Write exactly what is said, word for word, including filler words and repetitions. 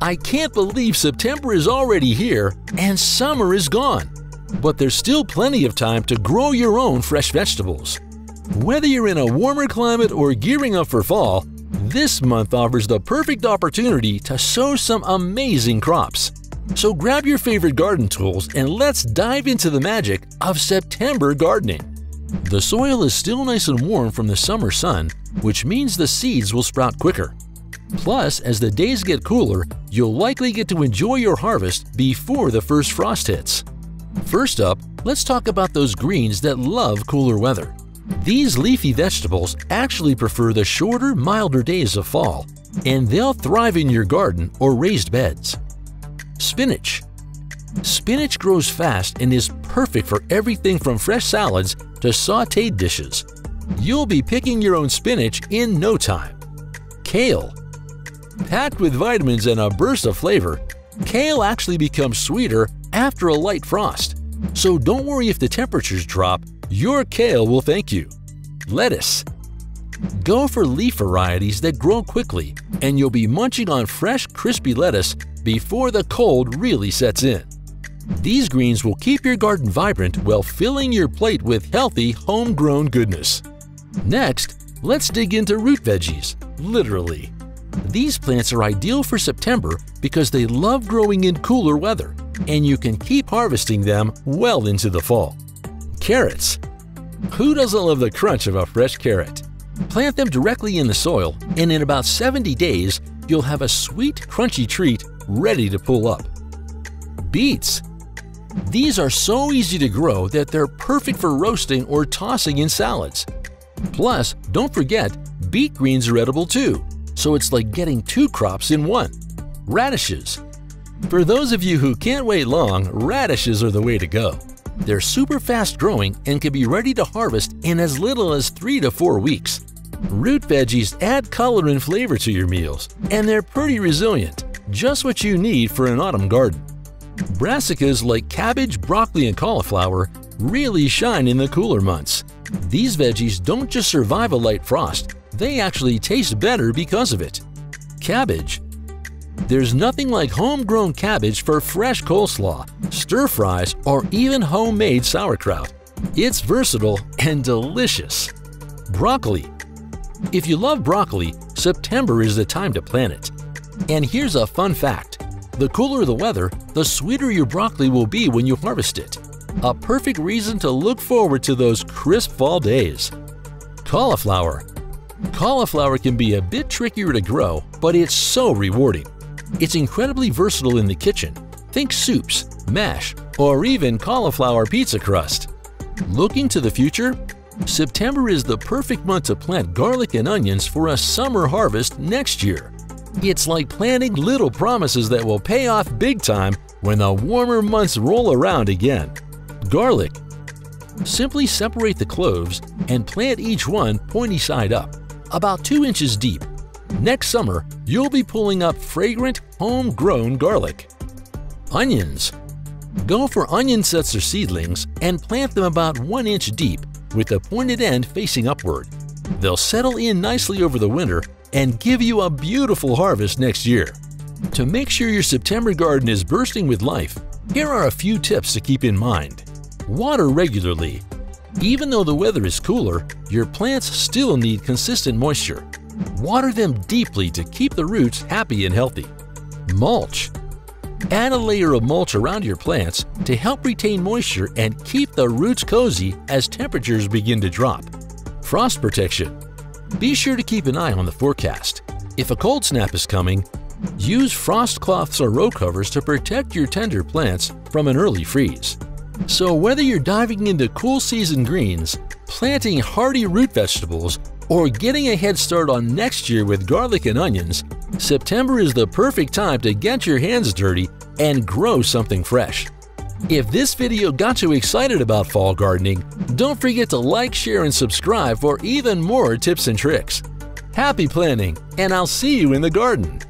I can't believe September is already here and summer is gone. But there's still plenty of time to grow your own fresh vegetables. Whether you're in a warmer climate or gearing up for fall, this month offers the perfect opportunity to sow some amazing crops. So grab your favorite garden tools and let's dive into the magic of September gardening. The soil is still nice and warm from the summer sun, which means the seeds will sprout quicker. Plus, as the days get cooler, you'll likely get to enjoy your harvest before the first frost hits. First up, let's talk about those greens that love cooler weather. These leafy vegetables actually prefer the shorter, milder days of fall, and they'll thrive in your garden or raised beds. Spinach. Spinach grows fast and is perfect for everything from fresh salads to sautéed dishes. You'll be picking your own spinach in no time. Kale. Packed with vitamins and a burst of flavor, kale actually becomes sweeter after a light frost. So don't worry if the temperatures drop, your kale will thank you. Lettuce. Go for leaf varieties that grow quickly, and you'll be munching on fresh, crispy lettuce before the cold really sets in. These greens will keep your garden vibrant while filling your plate with healthy, homegrown goodness. Next, let's dig into root veggies, literally. These plants are ideal for September because they love growing in cooler weather, and you can keep harvesting them well into the fall. Carrots. Who doesn't love the crunch of a fresh carrot? Plant them directly in the soil, and in about seventy days, you'll have a sweet, crunchy treat ready to pull up. Beets. These are so easy to grow that they're perfect for roasting or tossing in salads. Plus, don't forget, beet greens are edible too, so it's like getting two crops in one. Radishes. For those of you who can't wait long, radishes are the way to go. They're super fast growing and can be ready to harvest in as little as three to four weeks. Root veggies add color and flavor to your meals, and they're pretty resilient, just what you need for an autumn garden. Brassicas like cabbage, broccoli, and cauliflower really shine in the cooler months. These veggies don't just survive a light frost, they actually taste better because of it. Cabbage. There's nothing like homegrown cabbage for fresh coleslaw, stir fries, or even homemade sauerkraut. It's versatile and delicious. Broccoli. If you love broccoli, September is the time to plant it. And here's a fun fact. The cooler the weather, the sweeter your broccoli will be when you harvest it. A perfect reason to look forward to those crisp fall days. Cauliflower. Cauliflower can be a bit trickier to grow, but it's so rewarding. It's incredibly versatile in the kitchen. Think soups, mash, or even cauliflower pizza crust. Looking to the future? September is the perfect month to plant garlic and onions for a summer harvest next year. It's like planting little promises that will pay off big time when the warmer months roll around again. Garlic. Simply separate the cloves and plant each one pointy side up, about two inches deep. Next summer, you'll be pulling up fragrant, homegrown garlic. Onions. Go for onion sets or seedlings and plant them about one inch deep with the pointed end facing upward. They'll settle in nicely over the winter and give you a beautiful harvest next year. To make sure your September garden is bursting with life, here are a few tips to keep in mind. Water regularly. Even though the weather is cooler, your plants still need consistent moisture. Water them deeply to keep the roots happy and healthy. Mulch. Add a layer of mulch around your plants to help retain moisture and keep the roots cozy as temperatures begin to drop. Frost protection. Be sure to keep an eye on the forecast. If a cold snap is coming, use frost cloths or row covers to protect your tender plants from an early freeze. So whether you're diving into cool season greens, planting hardy root vegetables, or getting a head start on next year with garlic and onions, September is the perfect time to get your hands dirty and grow something fresh. If this video got you excited about fall gardening, don't forget to like, share, and subscribe for even more tips and tricks. Happy planting, and I'll see you in the garden!